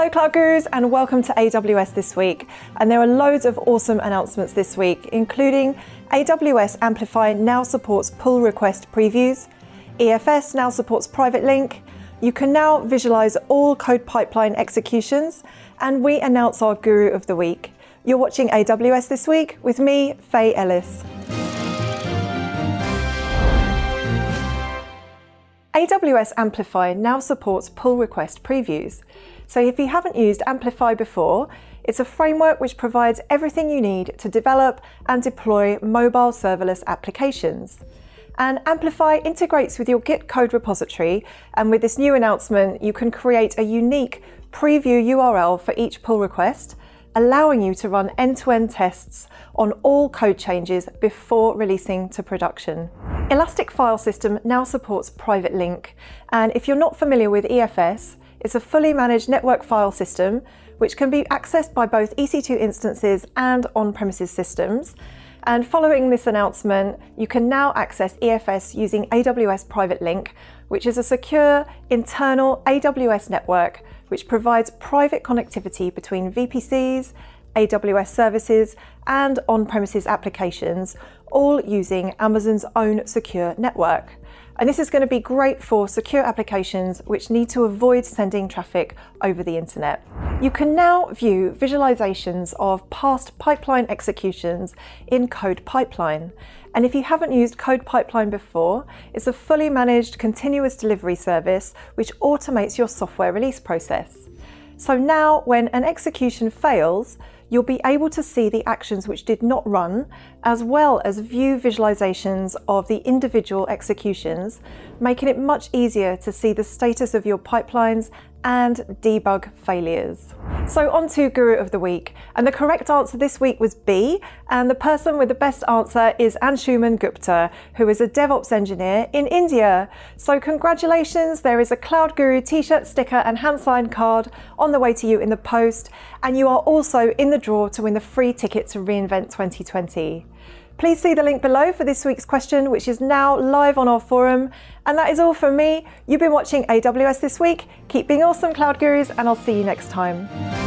Hello Cloud Gurus and welcome to AWS This Week. And there are loads of awesome announcements this week, including AWS Amplify now supports pull request previews, EFS now supports PrivateLink, you can now visualize all CodePipeline executions, and we announce our Guru of the Week. You're watching AWS This Week with me, Faye Ellis. AWS Amplify now supports pull request previews. So if you haven't used Amplify before, it's a framework which provides everything you need to develop and deploy mobile serverless applications. And Amplify integrates with your Git code repository, and with this new announcement, you can create a unique preview URL for each pull request, allowing you to run end-to-end tests on all code changes before releasing to production. Elastic File System now supports PrivateLink, and if you're not familiar with EFS, it's a fully managed network file system which can be accessed by both EC2 instances and on-premises systems. And following this announcement, you can now access EFS using AWS PrivateLink, which is a secure internal AWS network which provides private connectivity between VPCs, AWS services and on-premises applications, all using Amazon's own secure network. And this is going to be great for secure applications which need to avoid sending traffic over the internet. You can now view visualizations of past pipeline executions in CodePipeline. And if you haven't used CodePipeline before, it's a fully managed continuous delivery service which automates your software release process. So now when an execution fails, you'll be able to see the actions which did not run, as well as view visualizations of the individual executions, making it much easier to see the status of your pipelines and debug failures. So on to Guru of the Week, and the correct answer this week was B, and the person with the best answer is Anshuman Gupta, who is a DevOps engineer in India. So congratulations, there is a Cloud Guru t-shirt, sticker and hand signed card on the way to you in the post, and you are also in the draw to win the free ticket to reInvent 2020. Please see the link below for this week's question, which is now live on our forum. And that is all from me. You've been watching AWS This Week. Keep being awesome, Cloud Gurus, and I'll see you next time.